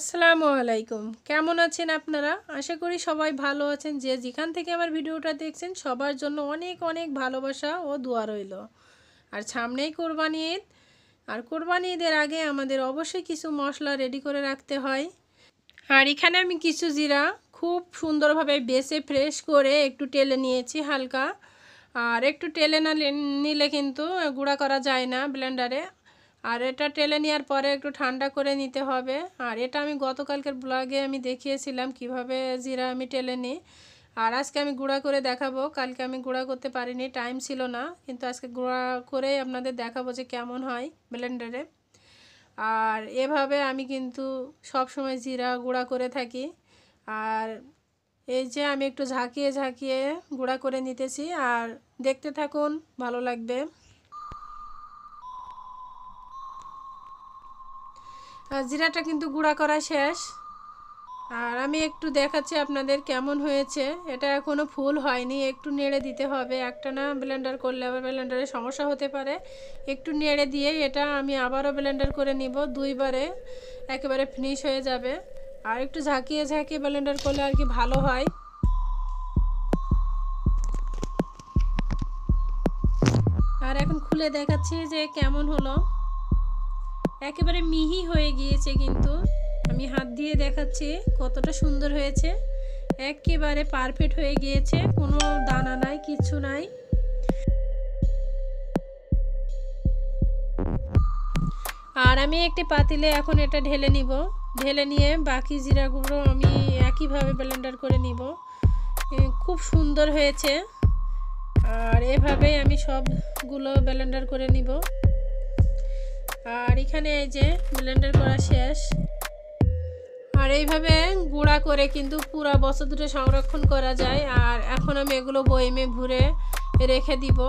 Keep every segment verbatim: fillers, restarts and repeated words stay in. আসসালামু আলাইকুম। কেমন আছেন আপনারা? আশা করি সবাই ভালো আছেন। যে যেখান থেকে আমার ভিডিওটা দেখছেন সবার জন্য অনেক অনেক ভালোবাসা ও দোয়া রইল। আর সামনেই কোরবানি ঈদ, আর কোরবানি ঈদের আগে আমাদের অবশ্যই কিছু মশলা রেডি করে রাখতে হয়। আর এখানে আমি কিছু জিরা খুব সুন্দরভাবে বেছে ফ্রেশ করে একটু টেলে নিয়েছি হালকা, আর একটু টেলে না নিলে কিন্তু গুঁড়া করা যায় না ব্লেন্ডারে। আর এটা টেলে নেওয়ার পরে একটু ঠান্ডা করে নিতে হবে। আর এটা আমি গতকালকের ব্লগে আমি দেখিয়েছিলাম কিভাবে জিরা আমি টেলে নিই। আর আজকে আমি গুঁড়া করে দেখাবো, কালকে আমি গুঁড়া করতে পারিনি, টাইম ছিল না, কিন্তু আজকে গুঁড়া করে আপনাদের দেখাবো যে কেমন হয় ব্লেন্ডারে। আর এভাবে আমি কিন্তু সব সময় জিরা গুঁড়া করে থাকি। আর এই যে আমি একটু ঝাঁকিয়ে ঝাঁকিয়ে গুঁড়া করে নিতেছি, আর দেখতে থাকুন, ভালো লাগবে। আর জিরাটা কিন্তু গুঁড়া করা শেষ, আর আমি একটু দেখাচ্ছি আপনাদের কেমন হয়েছে। এটা এখনও ফুল হয়নি, একটু নেড়ে দিতে হবে। একটা না ব্লেন্ডার করলে আবার ব্লেন্ডারে সমস্যা হতে পারে। একটু নেড়ে দিয়ে এটা আমি আবারও ব্লেন্ডার করে নিব, দুইবারে একেবারে ফিনিশ হয়ে যাবে। আর একটু ঝাঁকিয়ে ঝাঁকিয়ে ব্লেন্ডার করলে আর কি ভালো হয়। আর এখন খুলে দেখাচ্ছি যে কেমন হলো। একেবারে মিহি হয়ে গিয়েছে, কিন্তু আমি হাত দিয়ে দেখাচ্ছি কতটা সুন্দর হয়েছে। একেবারে পারফেক্ট হয়ে গিয়েছে, কোনো দানা নাই, কিছু নাই। আর আমি একটি পাতিলে এখন এটা ঢেলে নিব, ঢেলে নিয়ে বাকি জিরা গুঁড়ো আমি একইভাবে ব্লেন্ডার করে নিব। খুব সুন্দর হয়েছে। আর এভাবেই আমি সবগুলো ব্লেন্ডার করে নিব। আর এখানে এই যে ব্লেন্ডার করা শেষ। আর এইভাবে গুঁড়া করে কিন্তু পুরো বছর ধরে সংরক্ষণ করা যায়। আর এখন আমি এগুলো বয়মে ভরে রেখে দিব।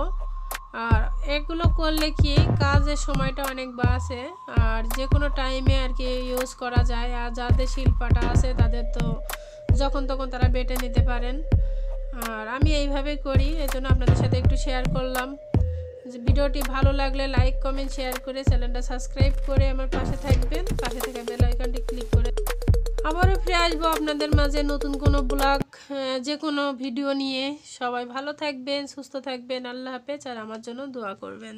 আর এগুলো করলে কি কাজের সময়টা অনেক বাঁচে, আর যে কোনো টাইমে আর কি ইউজ করা যায়। আর যাদের শিল্পাটা আছে তাদের তো যখন তখন তারা বেটে নিতে পারেন। আর আমি এইভাবে করি, এজন্য আপনাদের সাথে একটু শেয়ার করলাম। ভিডিওটি ভালো লাগলে লাইক কমেন্ট শেয়ার করে চ্যানেলটা সাবস্ক্রাইব করে আমার পাশে থাকবেন, পাশে থেকে বেল আইকনটি ক্লিক করে। আবারও ফিরে আসবো আপনাদের মাঝে নতুন কোনো ব্লগ, যে কোনো ভিডিও নিয়ে। সবাই ভালো থাকবেন, সুস্থ থাকবেন, আল্লাহ হাফেজ, আর আমার জন্য দোয়া করবেন।